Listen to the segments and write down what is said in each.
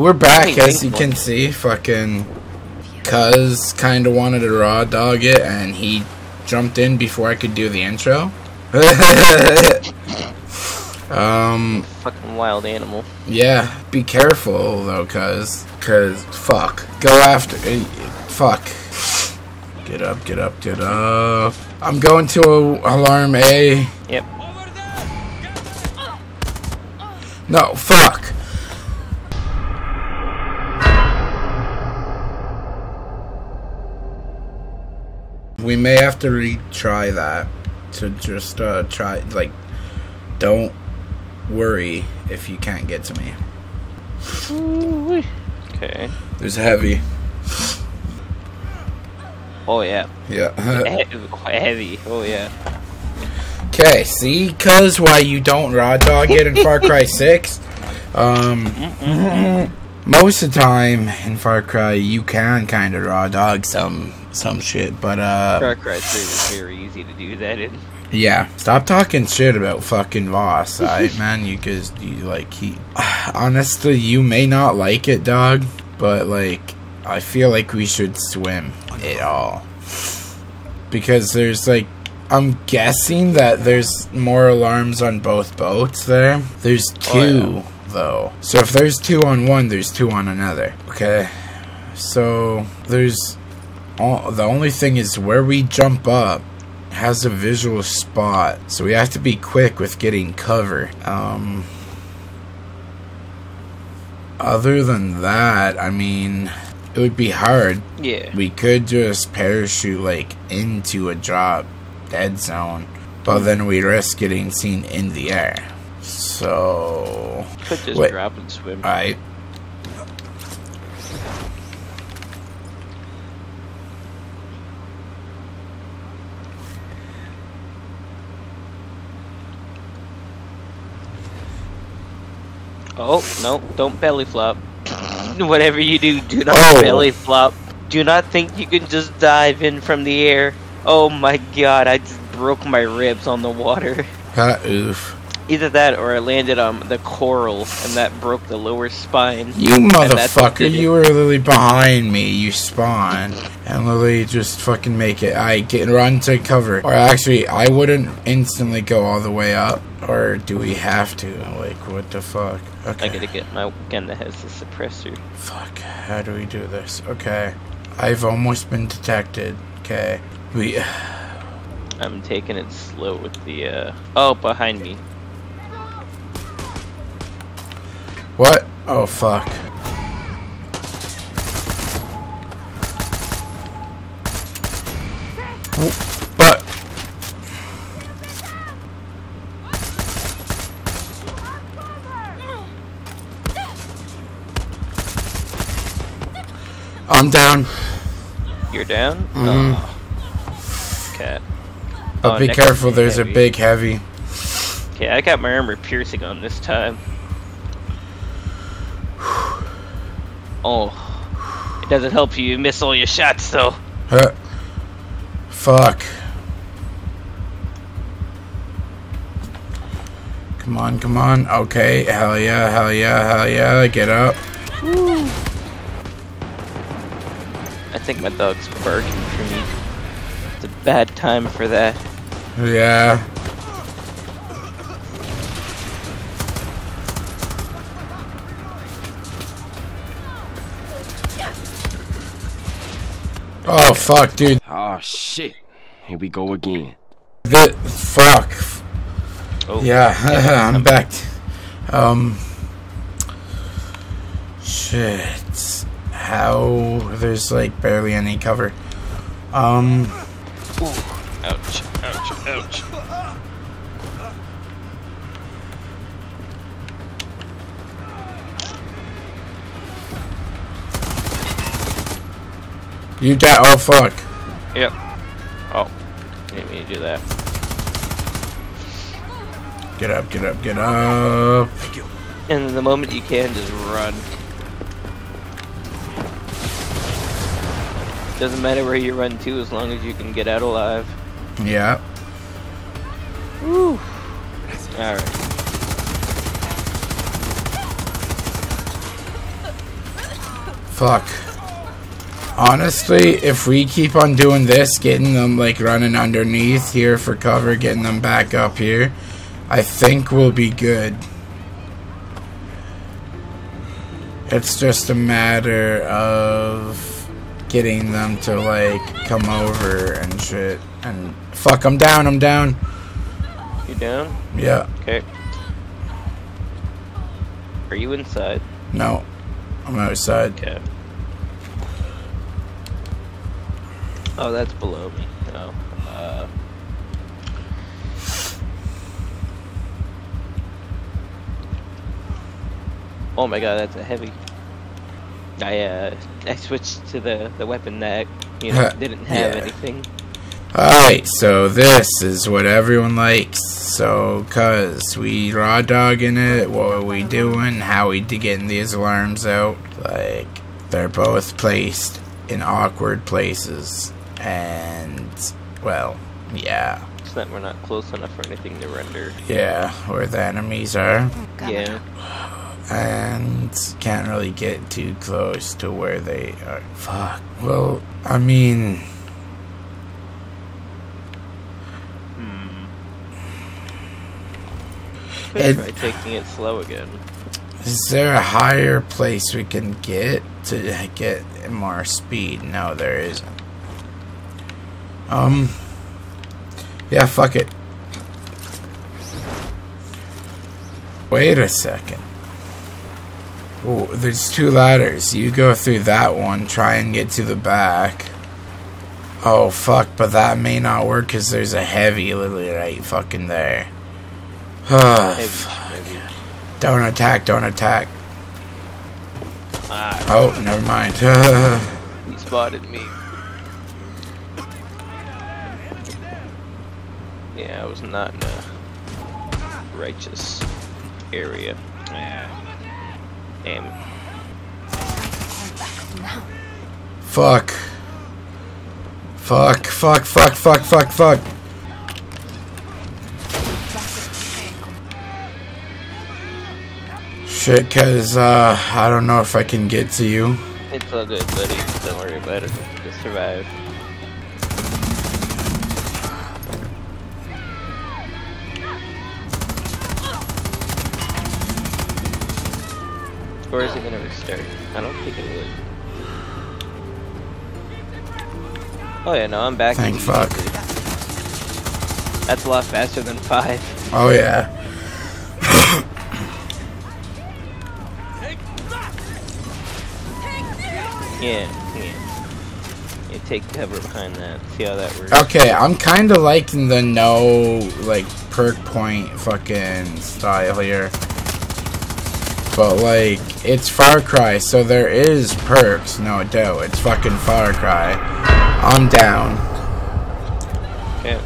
We're back, as you can see. Fucking Cuz kind of wanted to raw dog it, and he jumped in before I could do the intro. Fucking wild animal. Yeah, be careful though, cuz fuck. Go after it. Fuck. Get up, get up, get up. I'm going to alarm A. Yep. No, fuck. We may have to retry that to just try, like, don't worry if you can't get to me. Okay. There's heavy. Oh yeah. Yeah. Quite heavy. Oh yeah. Okay, see, cuz why you don't raw dog it in Far Cry 6? Most of the time in Far Cry you can kind of raw dog some shit, but Far Cry 3 was very easy to do that in. Yeah, stop talking shit about fucking Voss, alright, man. You cause you like he. Honestly, you may not like it, dog, but like I feel like we should swim it all because there's like. I'm guessing that there's more alarms on both boats there. There's two, oh, yeah, though. So if there's two on one, there's two on another. Okay. So there's... the only thing is where we jump up has a visual spot. So we have to be quick with getting cover. Other than that, I mean... It would be hard. Yeah. We could just parachute, like, into a drop dead zone, but then we risk getting seen in the air. So could just wait, drop and swim. Alright. Oh no! Don't belly flop. Whatever you do, do not belly flop. Do not think you can just dive in from the air. Oh my god, I just broke my ribs on the water. Oof. Either that or I landed on the coral and that broke the lower spine. You motherfucker, you were literally behind me, you spawn. And literally just fucking make it. I get run to cover. Or actually, I wouldn't instantly go all the way up. Or do we have to? Like, what the fuck? Okay. I gotta get my gun that has the suppressor. Fuck, how do we do this? Okay. I've almost been detected. Okay. I'm taking it slow with the oh, behind me. What? Oh fuck. But I'm down. You're down? Oh. Cat. But be careful, there's a big heavy. Okay, I got my armor piercing on this time. Oh. It doesn't help you, you miss all your shots though. Huh. Fuck. Come on, come on. Okay, hell yeah, hell yeah, hell yeah. Get up. Woo. I think my dog's barking for me. It's a bad time for that. Yeah. Oh fuck, dude. Oh shit. Here we go again. The fuck. Oh. Yeah, I'm back. Shit. How there's like barely any cover. Ooh. Ouch, ouch, ouch. You die. Oh, fuck. Yep. Oh. Didn't mean to do that. Get up, get up, get up. Thank you. And the moment you can, just run. Doesn't matter where you run to as long as you can get out alive. Yeah. Woo. Alright. Fuck. Honestly, if we keep on doing this, getting them like running underneath here for cover, getting them back up here, I think we'll be good. It's just a matter of getting them to like come over and shit. And fuck, I'm down, I'm down. You down? Yeah. Okay. Are you inside? No, I'm outside. Okay. Oh, that's below me. Oh. Oh my god, that's a heavy. I switched to the weapon that, you know, didn't have anything. Alright, so this is what everyone likes. So, cuz we raw dogging it, what are we doing, how we getting these alarms out. Like, they're both placed in awkward places. And, well, yeah. So that we're not close enough for anything to render. Yeah, where the enemies are. Oh, yeah. And can't really get too close to where they are. Fuck. Well, I mean... Could try taking it slow again. Is there a higher place we can get to get more speed? No, there isn't. Yeah, fuck it. Wait a second. Oh, there's two ladders. You go through that one, try and get to the back. Oh, fuck, but that may not work because there's a heavy literally right fucking there. Oh, fuck. Don't attack, don't attack. Oh, never mind. He spotted me. Yeah, I was not in a righteous area. Yeah. Damn it. Fuck. Fuck, fuck, fuck, fuck, fuck, fuck. Shit, cause, I don't know if I can get to you. It's all good, buddy. Don't worry about it. Just survive. Or is it gonna restart? I don't think it would. Oh yeah, no, I'm back. Thank fuck. That's a lot faster than 5. Oh yeah. Yeah. You take cover behind that. See how that works. Okay, I'm kinda liking the no, like, perk point fucking style here. But, like, it's Far Cry, so there is perks, no doubt. It's fucking Far Cry. I'm down. Yeah.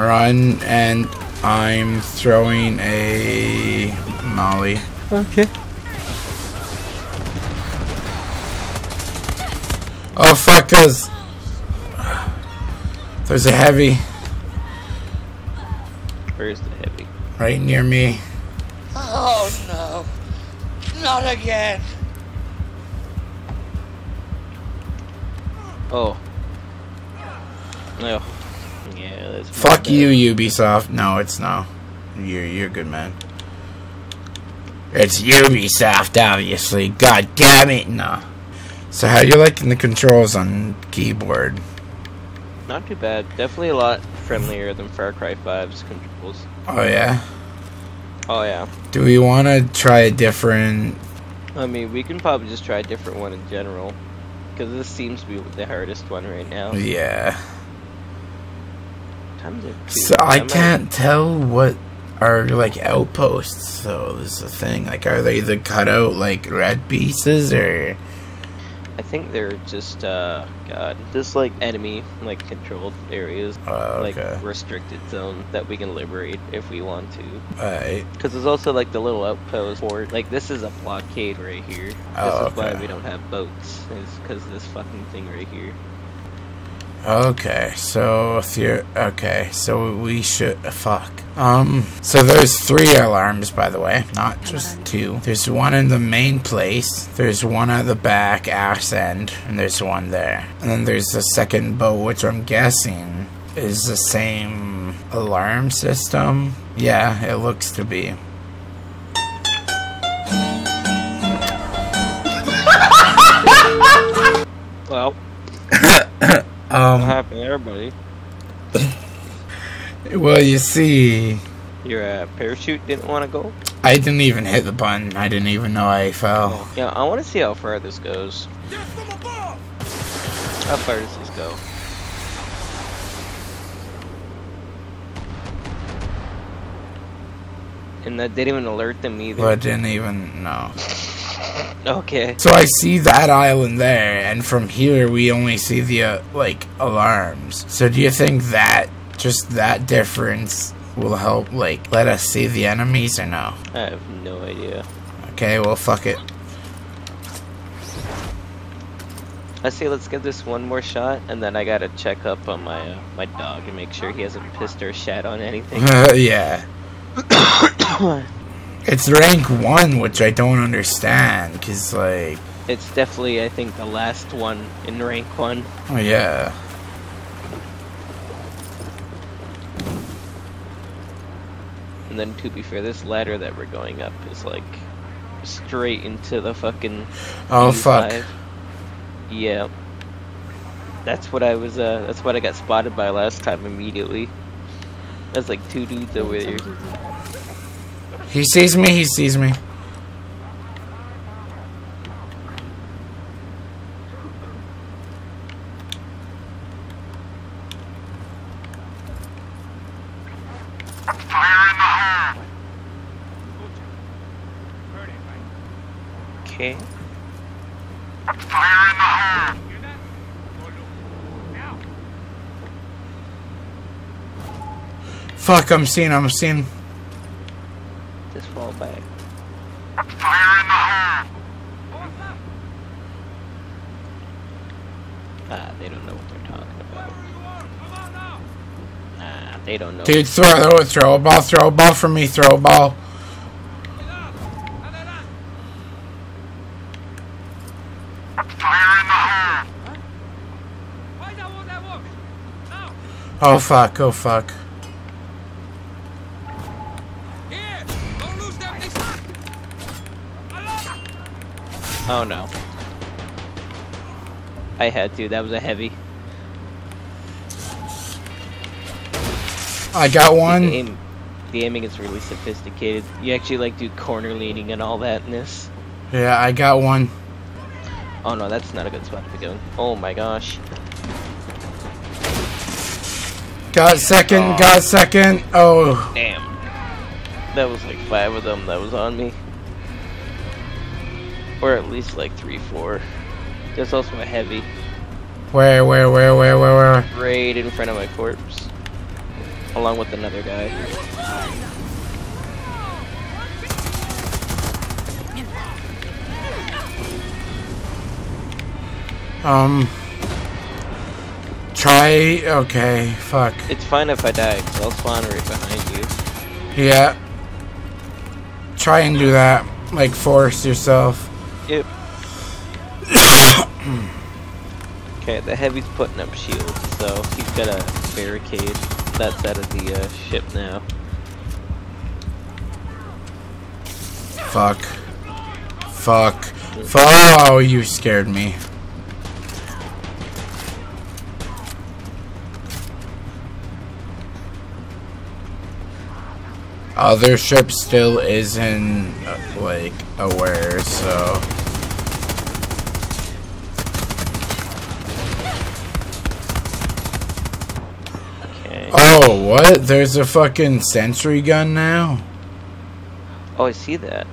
Run, and I'm throwing a molly. Okay. Oh, fuck, cuz there's a heavy. Where's the heavy? Right near me. Oh no, not again. Oh. No. Yeah, that's fuck you, Ubisoft. No, it's no. You're good, man. It's Ubisoft, obviously. God damn it, no. So how you liking the controls on keyboard? Not too bad. Definitely a lot friendlier than Far Cry 5's controls. Oh yeah? Oh yeah. Do we want to try a different? I mean, we can probably just try a different one in general, because this seems to be the hardest one right now. Yeah. So I can't tell what are like outposts. So this is the thing. Like, are they the cutout like red pieces or? I think they're just just like enemy like controlled areas, like restricted zone that we can liberate if we want to. Alright. Because there's also like the little outpost port. Like this is a blockade right here. This is why we don't have boats. Is because of this fucking thing right here. Okay, so we should so there's 3 alarms, by the way, not just 2. There's one in the main place, there's one at the back ass end, and there's one there. And then there's the second boat, which I'm guessing is the same alarm system. Yeah, it looks to be. Well, what happened to everybody? Well, you see, your parachute didn't want to go. I didn't even hit the button. I didn't even know I fell. Yeah, I want to see how far this goes. How far does this go? And that didn't even alert them either. Well, it didn't even know. Okay. So I see that island there, and from here we only see the like alarms. So do you think that just that difference will help like let us see the enemies or no? I have no idea. Okay, well fuck it. I say let's give this one more shot, and then I gotta check up on my dog and make sure he hasn't pissed or shat on anything. Yeah. It's rank 1, which I don't understand, cause like... It's definitely, I think, the last one in rank 1. Oh yeah. And then to be fair, this ladder that we're going up is like straight into the fucking... Oh fuck. Yeah. That's what I was, that's what I got spotted by last time immediately. That's like 2 dudes over there. He sees me, he sees me. Fire in the hole! Okay. Fire in the hole! Fuck, I'm seen. Just fall back. Fire in the hole! Ah, they don't know what they're talking about. Nah, they don't know. Dude, throw a ball for me, throw a ball. Fire in the hole! Oh fuck, oh fuck. Oh no. I had to, that was a heavy. I got one. The aiming is really sophisticated. You actually like do corner leaning and all that in this. Yeah, I got one. Oh no, that's not a good spot to be going. Oh my gosh. Got second, oh. Got second. Oh. Damn. That was like 5 of them that was on me. Or at least like 3, 4. There's also a heavy. Where? Right in front of my corpse. Along with another guy. Okay, fuck. It's fine if I die, because I'll spawn right behind you. Yeah. Try and do that. Like, force yourself. Yep. Okay, the heavy's putting up shields, so he's got a barricade. That's out of the ship now. Fuck. Oh, you scared me. Other ship still isn't like aware, so okay. Oh, what? There's a fucking sentry gun now? Oh, I see that.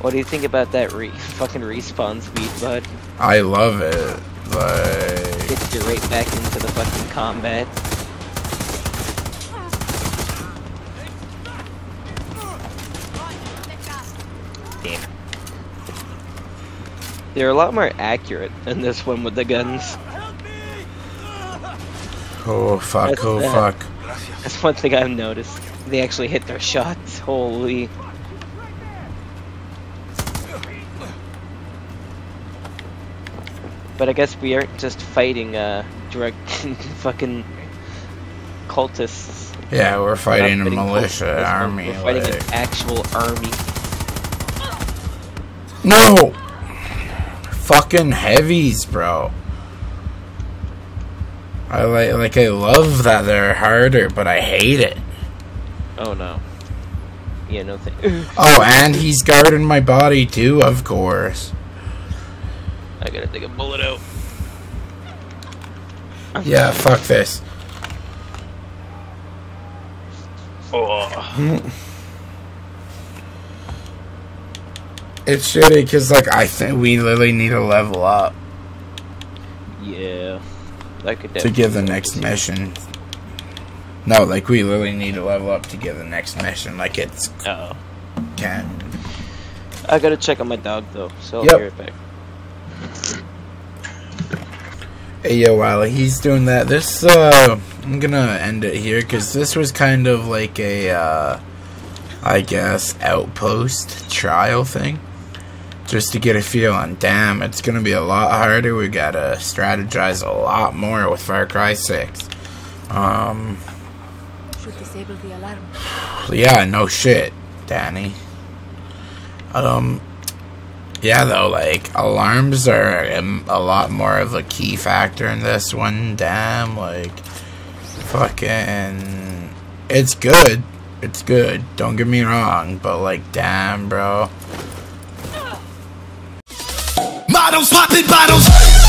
What do you think about that fucking respawn speed, bud? I love it. Like... Gets you right back into the fucking combat. game. They're a lot more accurate than this one with the guns. Oh fuck, fuck. That's one thing I've noticed. They actually hit their shots, holy. But I guess we aren't just fighting drug fucking cultists. Yeah, we're fighting a militia army. We're fighting an actual army. No! Fucking heavies, bro. I like I love that they're harder, but I hate it. Oh no. Yeah, no thing. Oh, and he's guarding my body too, of course. I gotta take a bullet out. Yeah, fuck this. Oh. It's shitty because, like, I think we literally need to level up. Yeah. That could to give the next mission. No, like, we literally need to level up to give the next mission. Like, it's... Uh-oh. Can. I gotta check on my dog, though, so I'll be right back. Hey, yo, while he's doing that, this, I'm gonna end it here, because this was kind of like a, I guess, outpost trial thing. Just to get a feel on, damn, it's gonna be a lot harder, we gotta strategize a lot more with Far Cry 6. Should disable the alarm. Yeah, no shit, Danny. Yeah, though, like, alarms are a lot more of a key factor in this one. Damn, like, fucking... It's good. It's good. Don't get me wrong. But, like, damn, bro. Bottles, popping bottles!